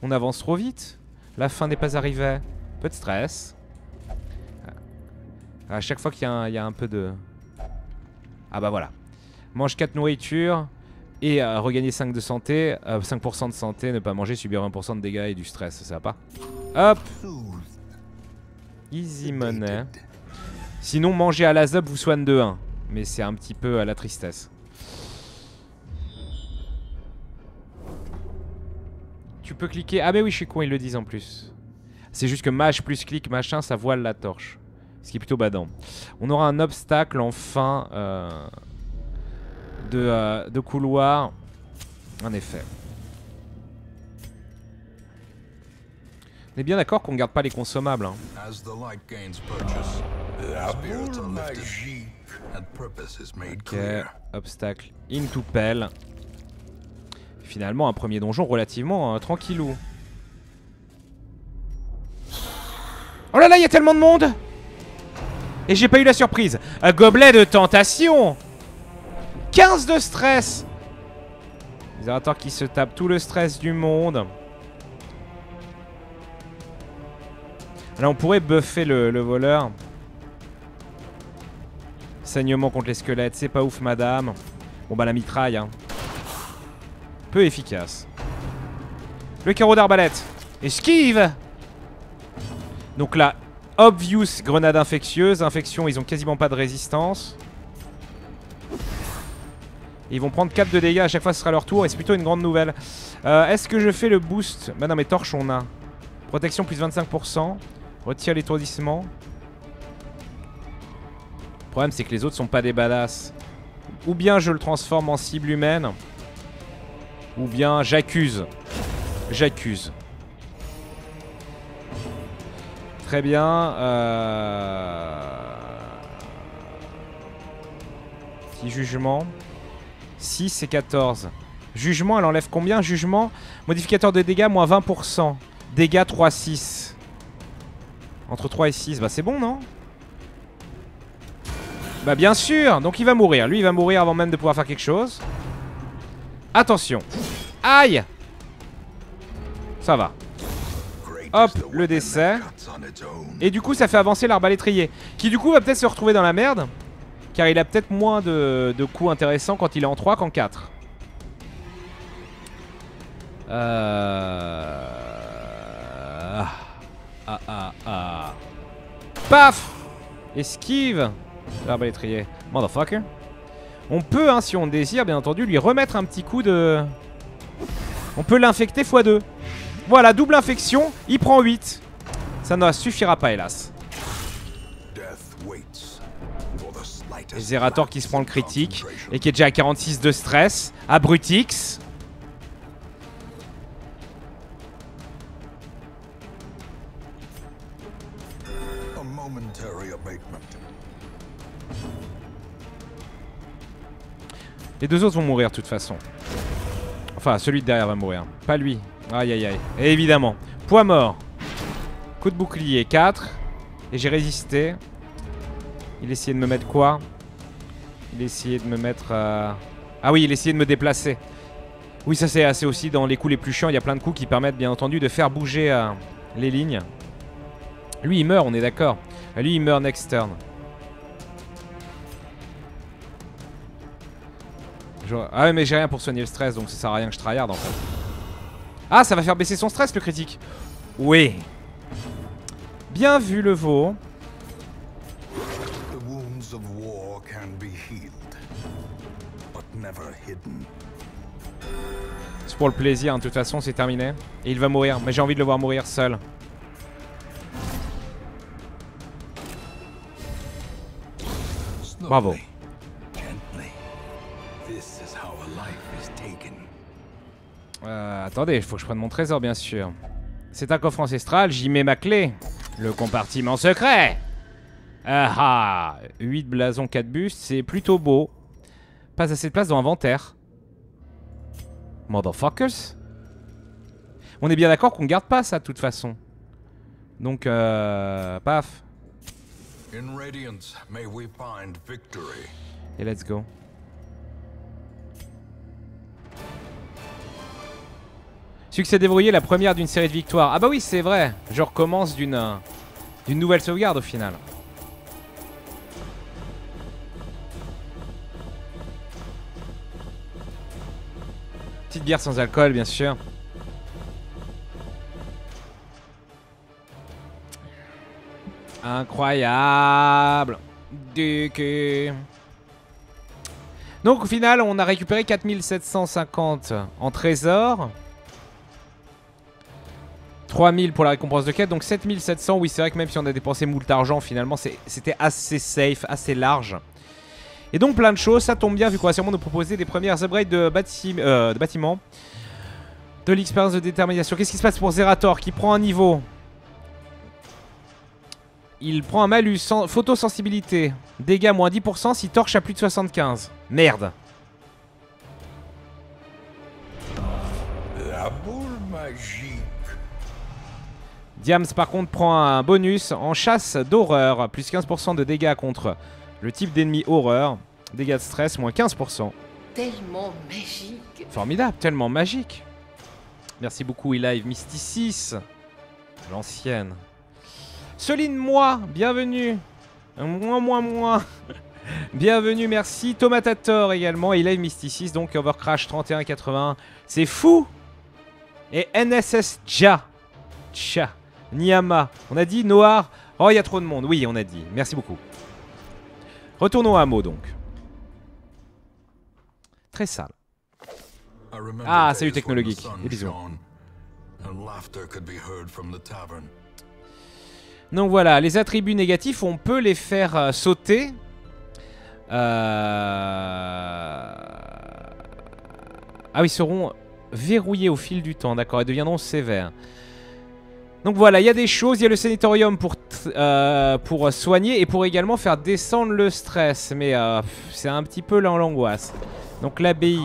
On avance trop vite. La fin n'est pas arrivée. Peu de stress. À chaque fois qu'il y a un peu de... Ah bah voilà. Mange 4 nourritures et regagner 5 de santé. 5% de santé, ne pas manger, subir 1% de dégâts et du stress, ça va pas? Hop. Easy money. Sinon, manger à la zub vous soigne de 1. Mais c'est un petit peu à la tristesse. Tu peux cliquer... Ah mais oui, je suis con, ils le disent en plus. C'est juste que mage plus clic machin, ça voile la torche. Ce qui est plutôt badant. On aura un obstacle en fin de couloir. En effet. On est bien d'accord qu'on ne garde pas les consommables, hein. Ok, obstacle into pelle. Finalement un premier donjon relativement tranquillou. Oh là là, il y a tellement de monde! Et j'ai pas eu la surprise. Un gobelet de tentation. 15 de stress. Zerator qui se tape tout le stress du monde. Là on pourrait buffer le voleur. Saignement contre les squelettes. C'est pas ouf madame. Bon bah la mitraille, hein. Peu efficace. Le carreau d'arbalète. Esquive. Donc là... Obvious grenade infectieuse. Infection, ils ont quasiment pas de résistance. Ils vont prendre 4 de dégâts à chaque fois, ce sera leur tour. Et c'est plutôt une grande nouvelle. Est-ce que je fais le boost? Bah non, mais torche on a. Protection plus 25%. Retire l'étourdissement. Le problème c'est que les autres sont pas des badass. Ou bien je le transforme en cible humaine. Ou bien j'accuse. J'accuse. Très bien. Petit jugement. 6 et 14. Jugement, elle enlève combien? Jugement. Modificateur de dégâts, moins 20%. Dégâts 3, 6. Entre 3 et 6. Bah c'est bon, non? Bah bien sûr. Donc il va mourir. Lui, il va mourir avant même de pouvoir faire quelque chose. Attention. Aïe. Ça va. Hop, le décès. Et du coup, ça fait avancer l'arbalétrier. Qui du coup va peut-être se retrouver dans la merde. Car il a peut-être moins de coups intéressants quand il est en 3 qu'en 4. Paf. Esquive. L'arbalétrier. Motherfucker. On peut, hein, si on désire, bien entendu, lui remettre un petit coup de... On peut l'infecter x2. Voilà, double infection. Il prend 8. Ça ne suffira pas, hélas. Zerator qui se prend le critique. Et qui est déjà à 46 de stress. Abrutix. Les deux autres vont mourir de toute façon. Enfin, celui de derrière va mourir. Pas lui. Aïe aïe aïe. Et évidemment. Poids mort. Coup de bouclier 4. Et j'ai résisté. Il essayait de me mettre quoi? Il essayait de me mettre... Ah oui, il essayait de me déplacer. Oui, ça c'est assez aussi dans les coups les plus chiants. Il y a plein de coups qui permettent bien entendu de faire bouger les lignes. Lui il meurt, on est d'accord. Lui il meurt next turn. Ah ouais mais j'ai rien pour soigner le stress donc ça sert à rien que je tryhard en fait. Ah ça va faire baisser son stress le critique. Oui. Bien vu le veau. C'est pour le plaisir hein, de toute façon c'est terminé. Et il va mourir mais j'ai envie de le voir mourir seul. Bravo. Attendez, il faut que je prenne mon trésor bien sûr. C'est un coffre ancestral, j'y mets ma clé. Le compartiment secret. Ah ah. 8 blasons, 4 bustes, c'est plutôt beau. Pas assez de place dans l'inventaire. Motherfuckers. On est bien d'accord qu'on garde pas ça de toute façon. Donc paf. Et let's go. Succès déverrouillé, la première d'une série de victoires. Ah bah oui, c'est vrai. Je recommence d'une nouvelle sauvegarde au final. Petite bière sans alcool, bien sûr. Incroyable. Du cul. Donc au final, on a récupéré 4750 en trésor. 3000 pour la récompense de quête, donc 7700. Oui, c'est vrai que même si on a dépensé moult d'argent, finalement, c'était assez safe, assez large. Et donc, plein de choses. Ça tombe bien, vu qu'on va sûrement nous proposer des premières upgrades de bâtiments. De l'expérience de détermination. Qu'est-ce qui se passe pour Zerator qui prend un niveau? Il prend un malus, photosensibilité. Dégâts moins 10% si torche à plus de 75. Merde. La boule magique. Diam's par contre prend un bonus en chasse d'horreur, plus 15% de dégâts contre le type d'ennemi horreur, dégâts de stress, moins 15%. Tellement magique. Formidable, tellement magique. Merci beaucoup eLive Mysticis, l'ancienne. Celine Moi, bienvenue. Moi. Bienvenue, merci. Tomatator également, eLive Mysticis, donc Overcrash 3181. C'est fou. Et NSS Tcha. Nyama, on a dit Noir. Oh, il y a trop de monde. Oui, on a dit. Merci beaucoup. Retournons à Hameau donc. Très sale. Ah, salut Technologique. Et bisous. Donc voilà, les attributs négatifs, on peut les faire sauter. Ah, ils seront verrouillées au fil du temps, d'accord, elles deviendront sévères. Donc voilà, il y a des choses, il y a le sanatorium pour soigner et pour également faire descendre le stress, mais c'est un petit peu l'angoisse. Donc l'abbaye.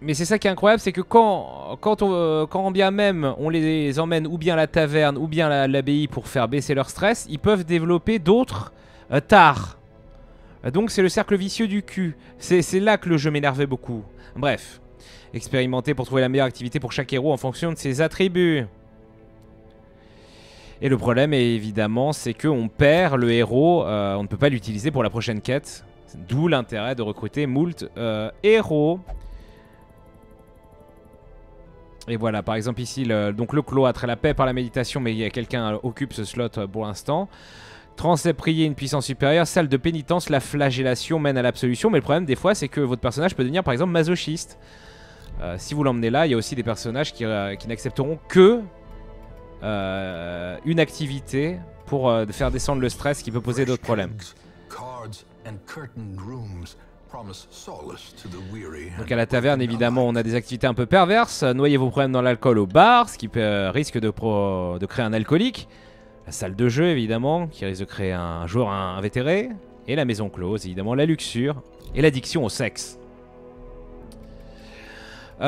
Mais c'est ça qui est incroyable, c'est que quand bien même on les emmène ou bien à la taverne ou bien à l'abbaye pour faire baisser leur stress, ils peuvent développer d'autres tares. Donc c'est le cercle vicieux du cul. C'est là que le jeu m'énervait beaucoup. Bref, expérimenter pour trouver la meilleure activité pour chaque héros en fonction de ses attributs. Et le problème évidemment c'est qu'on perd le héros, on ne peut pas l'utiliser pour la prochaine quête. D'où l'intérêt de recruter moult héros. Et voilà, par exemple ici, donc le cloître, la paix par la méditation, mais quelqu'un occupe ce slot pour l'instant. Transept prier une puissance supérieure, salle de pénitence, la flagellation mène à l'absolution. Mais le problème des fois c'est que votre personnage peut devenir par exemple masochiste. Si vous l'emmenez là, il y a aussi des personnages qui n'accepteront que une activité pour faire descendre le stress qui peut poser d'autres problèmes. Donc à la taverne évidemment on a des activités un peu perverses. Noyez vos problèmes dans l'alcool au bar, ce qui risque de créer un alcoolique. La salle de jeu évidemment, qui risque de créer un joueur invétéré. Et la maison close, évidemment la luxure et l'addiction au sexe. Bon,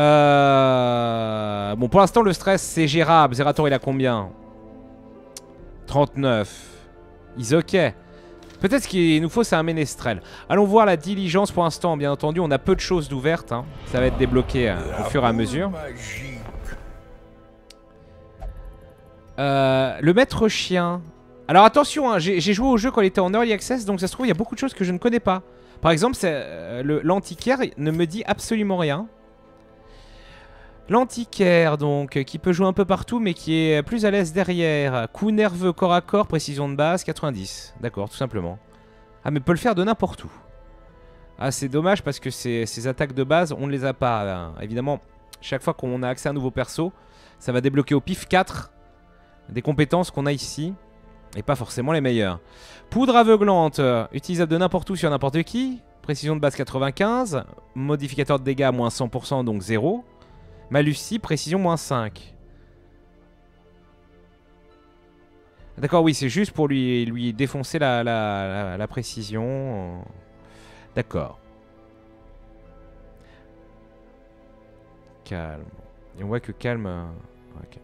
pour l'instant le stress c'est gérable. Zerator il a combien? 39. He's ok. Peut-être qu'il nous faut c'est un ménestrel. Allons voir la diligence pour l'instant. Bien entendu on a peu de choses d'ouvertes hein. Ça va être débloqué au fur et à mesure. Le maître chien. Alors attention, hein, j'ai joué au jeu quand il était en early access, donc ça se trouve il y a beaucoup de choses que je ne connais pas. Par exemple, l'antiquaire ne me dit absolument rien. L'antiquaire donc, qui peut jouer un peu partout mais qui est plus à l'aise derrière. Coup nerveux, corps à corps, précision de base, 90. D'accord, tout simplement. Ah mais peut le faire de n'importe où. Ah c'est dommage parce que ces attaques de base, on ne les a pas. Là. Évidemment, chaque fois qu'on a accès à un nouveau perso, ça va débloquer au pif 4. Des compétences qu'on a ici et pas forcément les meilleures. Poudre aveuglante, utilisable de n'importe où sur n'importe qui. Précision de base 95. Modificateur de dégâts moins 100% donc 0. Malucie, précision moins 5. D'accord, oui, c'est juste pour lui défoncer la précision. D'accord. Calme. Et on voit que calme... Ok.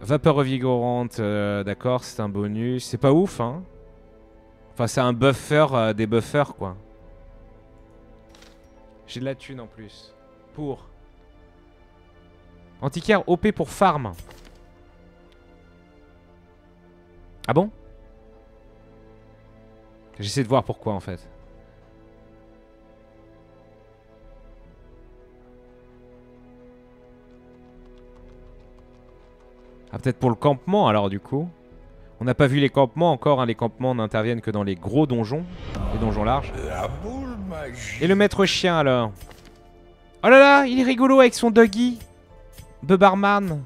Vapeur revigorante, d'accord, c'est un bonus. C'est pas ouf, hein. Enfin, c'est un buffer des buffers, quoi. J'ai de la thune en plus. Pour. Antiquaire OP pour farm. Ah bon? J'essaie de voir pourquoi, en fait. Ah, peut-être pour le campement alors du coup. On n'a pas vu les campements encore, hein. Les campements n'interviennent que dans les gros donjons, les donjons larges. Et le maître chien alors. Oh là là, il est rigolo avec son doggy. Bubbarman.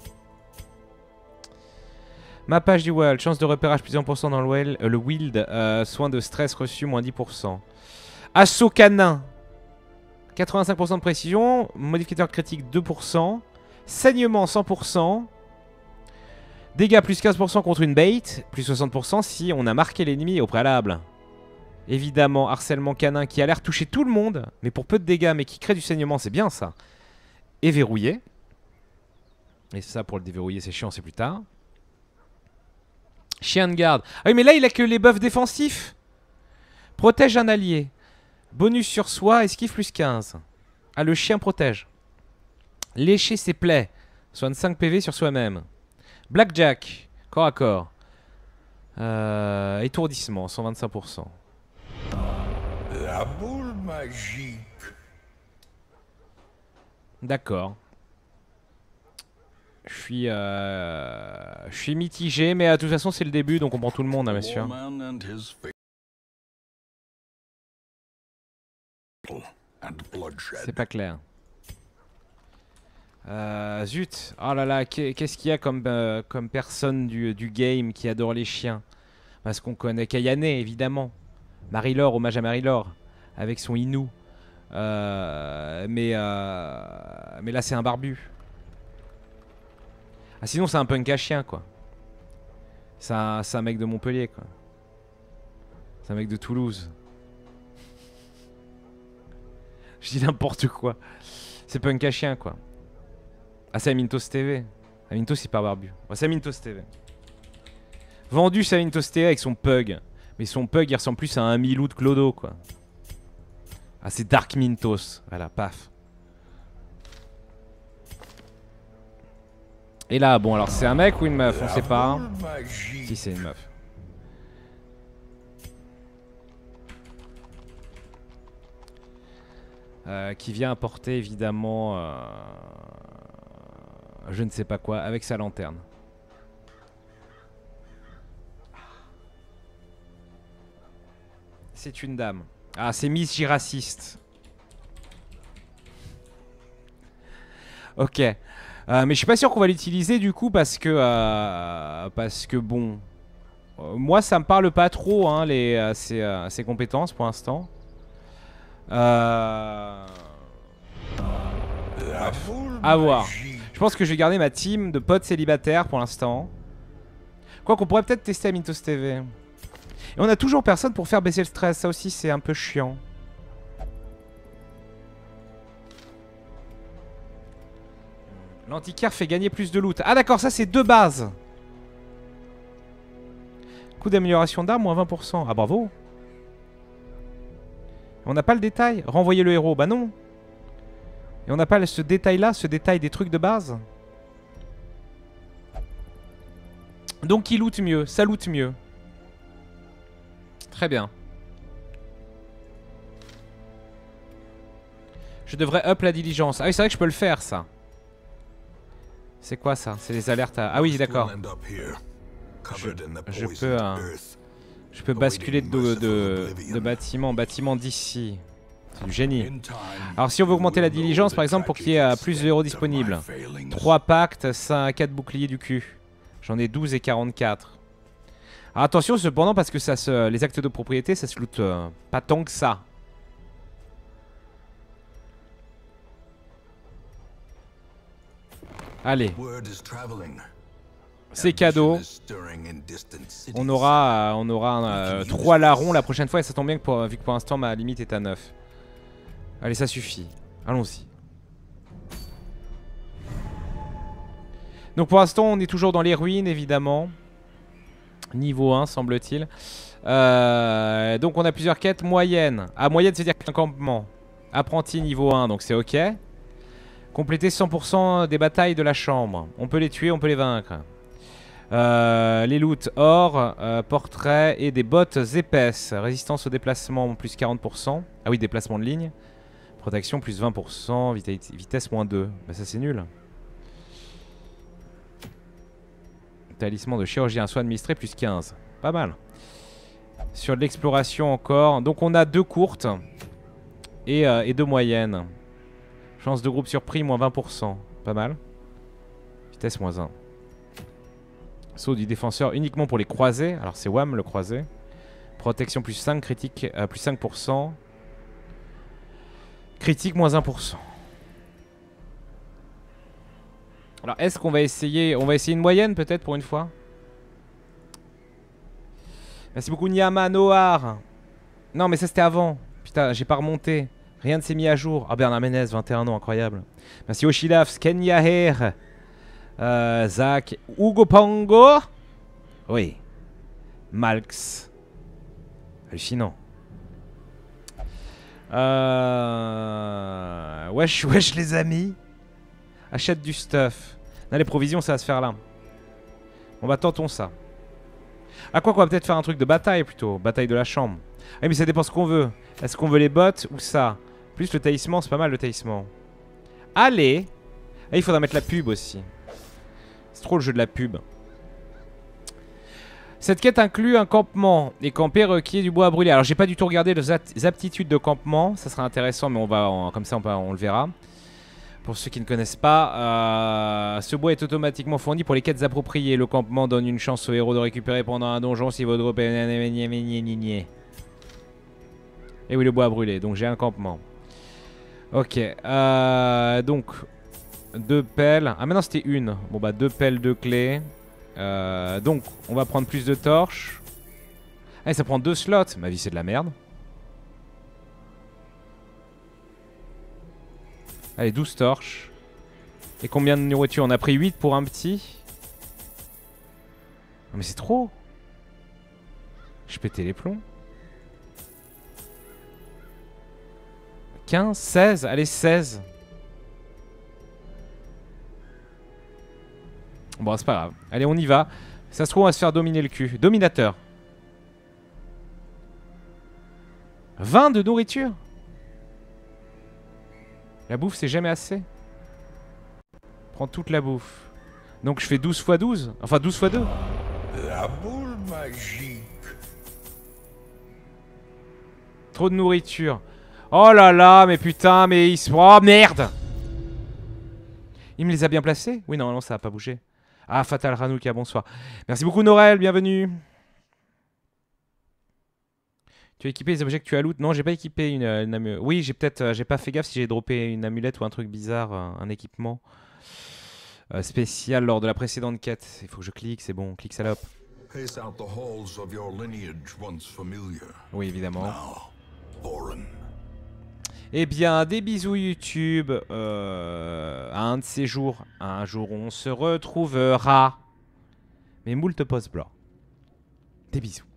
Mappage du wild, chance de repérage plus 1% dans le wild, soin de stress reçu moins 10%. Assaut canin. 85% de précision, modificateur critique 2%, saignement 100%. Dégâts plus 15% contre une bait, plus 60% si on a marqué l'ennemi au préalable. Évidemment, harcèlement canin qui a l'air toucher tout le monde, mais pour peu de dégâts, mais qui crée du saignement, c'est bien ça. Et verrouillé. Et ça, pour le déverrouiller, c'est chiant, c'est plus tard. Chien de garde. Ah oui, mais là, il a que les buffs défensifs. Protège un allié. Bonus sur soi, esquive plus 15. Ah, le chien protège. Lécher ses plaies. Soigne 5 PV sur soi-même. Blackjack, corps à corps. Étourdissement, 125%. La boule magique. D'accord. Je suis mitigé, mais de toute façon c'est le début, donc on prend tout le monde, hein, monsieur. C'est pas clair. Zut, oh là là, qu'est-ce qu'il y a comme personne du game qui adore les chiens? Parce qu'on connaît Kayane évidemment. Marie-Laure, hommage à Marie-Laure, avec son Inou. Mais là, c'est un barbu. Ah, sinon, c'est un punk à chien, quoi. C'est un mec de Montpellier, quoi. C'est un mec de Toulouse. Je dis n'importe quoi. C'est punk à chien, quoi. Ah, c'est Amintos TV. Amintos, hyper barbu. Ouais, c'est Amintos TV. Vendu, c'est Amintos TV avec son pug. Mais son pug, il ressemble plus à un Milou de Clodo, quoi. Ah, c'est Dark Mintos. Voilà, paf. Et là, bon, alors c'est un mec ou une meuf? On sait pas. Hein. Si, c'est une meuf. Qui vient apporter évidemment je ne sais pas quoi avec sa lanterne. C'est une dame. Ah, c'est Miss Giraciste. Ok. Mais je suis pas sûr qu'on va l'utiliser du coup parce que bon... moi ça me parle pas trop hein, ces compétences pour l'instant. Bref, à voir. Je pense que je vais garder ma team de potes célibataires pour l'instant. Quoi qu'on pourrait peut-être tester Amintos TV. Et on a toujours personne pour faire baisser le stress, ça aussi c'est un peu chiant. L'antiquaire fait gagner plus de loot. Ah d'accord, ça c'est deux bases. Coût d'amélioration d'armes, moins 20%. Ah bravo. On n'a pas le détail. Renvoyer le héros, bah non. Et on n'a pas ce détail là, ce détail des trucs de base. Donc il loot mieux, ça loot mieux. Très bien. Je devrais up la diligence. Ah oui c'est vrai que je peux le faire ça. C'est quoi ça? C'est les alertes à... Ah oui d'accord. Je peux basculer de bâtiment en bâtiment d'ici. C'est du génie. Alors si on veut augmenter la diligence par exemple pour qu'il y ait plus de héros disponibles. 3 pactes, 4 boucliers du cul. J'en ai 12 et 44. Alors, attention cependant parce que ça se... les actes de propriété ça se loot pas tant que ça. Allez, c'est cadeau. On aura 3 larrons la prochaine fois et ça tombe bien que vu que pour l'instant ma limite est à 9. Allez, ça suffit. Allons-y. Donc pour l'instant on est toujours dans les ruines évidemment. Niveau 1 semble-t-il. Donc on a plusieurs quêtes moyennes. Ah moyenne c'est-à-dire qu'un campement. Apprenti niveau 1 donc c'est ok. Compléter 100% des batailles de la chambre. On peut les tuer, on peut les vaincre. Les loots or, portraits et des bottes épaisses. Résistance au déplacement plus 40%. Ah oui, déplacement de ligne. Protection plus 20%. Vitesse moins 2. Bah ça c'est nul. Talisman de chirurgien, soin administré plus 15. Pas mal. Sur l'exploration encore. Donc on a 2 courtes et 2 moyennes. Chance de groupe surpris, moins 20%. Pas mal. Vitesse, moins 1. Saut du défenseur uniquement pour les croisés. Alors c'est WAM le croisé. Protection plus 5, critique plus 5%. Critique, moins 1%. Alors est-ce qu'on va essayer... On va essayer une moyenne peut-être pour une fois. Merci beaucoup Nyama Noar. Non mais ça c'était avant. Putain, j'ai pas remonté. Rien ne s'est mis à jour. Ah, Bernard Ménez, 21 ans, incroyable. Merci Oshilaf, Skenyaher, Zach, Hugo Pango. Oui. Malx. Hallucinant. Wesh, wesh, les amis. Achète du stuff. Non, les provisions, ça va se faire là. On va tentons ça. Ah, quoi qu'on va peut-être faire un truc de bataille plutôt. Bataille de la chambre. Ah, mais ça dépend ce qu'on veut. Est-ce qu'on veut les bottes ou ça? Plus le taillissement, c'est pas mal le taillissement. Allez! Ah, il faudra mettre la pub aussi. C'est trop le jeu de la pub. Cette quête inclut un campement. Et camper requiert du bois à brûler. Alors j'ai pas du tout regardé les aptitudes de campement. Ça sera intéressant mais on va comme ça on le verra. Pour ceux qui ne connaissent pas, ce bois est automatiquement fourni pour les quêtes appropriées. Le campement donne une chance au héros de récupérer pendant un donjon si votre... Et oui, le bois a brûlé, donc j'ai un campement. Ok, donc 2 pelles. Ah, maintenant c'était une. Bon, bah 2 pelles, 2 clés. Donc, on va prendre plus de torches. Ah, et ça prend 2 slots. Ma vie, c'est de la merde. Allez, 12 torches. Et combien de nourriture? On a pris 8 pour un petit. Non, mais c'est trop. Je pétais les plombs. 15, 16, allez 16. Bon, c'est pas grave. Allez, on y va. Ça se trouve, on va se faire dominer le cul. Dominateur. 20 de nourriture. La bouffe, c'est jamais assez. Prends toute la bouffe. Donc, je fais 12 x 12. Enfin, 12 x 2. La boule magique. Trop de nourriture. Oh là là, mais putain, mais ils se... Oh merde! Il me les a bien placés? Oui, normalement, ça n'a pas bougé. Ah, Fatal Ranouka, bonsoir. Merci beaucoup, Norel, bienvenue. Tu as équipé les objets que tu as loot? Non, j'ai pas équipé une amulette. Oui, j'ai peut-être... j'ai pas fait gaffe si j'ai droppé une amulette ou un truc bizarre, un équipement spécial lors de la précédente quête. Il faut que je clique, c'est bon, clique salope. Oui, évidemment. Eh bien, des bisous YouTube, à un de ces jours, un jour on se retrouvera, mais moult post-blanc. Des bisous.